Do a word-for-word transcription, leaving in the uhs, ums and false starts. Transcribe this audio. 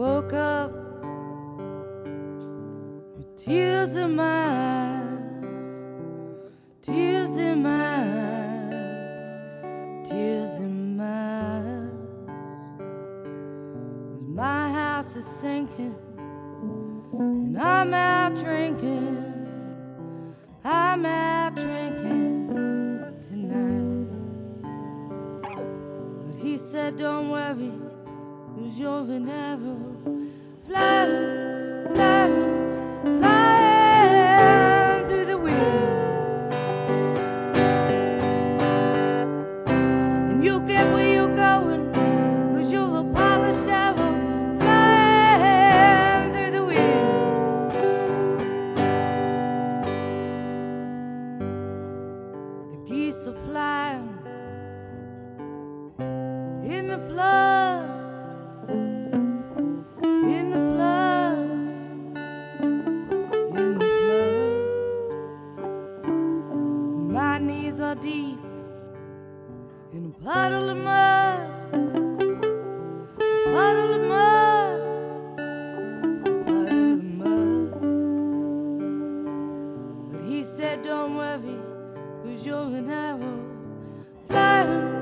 woke up with tears in my eyes, tears in my eyes, tears in my eyes. My house is sinking and I'm out drinking, I'm out drinking tonight. But he said, don't worry, 'cause you're an arrow flying, flying, flying through the wind, and you get where you're going, 'cause you're a polished arrow flying through the wind. The geese are flying in the flood, in the flood, in the flood. My knees are deep in a puddle of mud, a puddle of mud, a puddle of mud. But he said, don't worry, 'cause you're an arrow flying.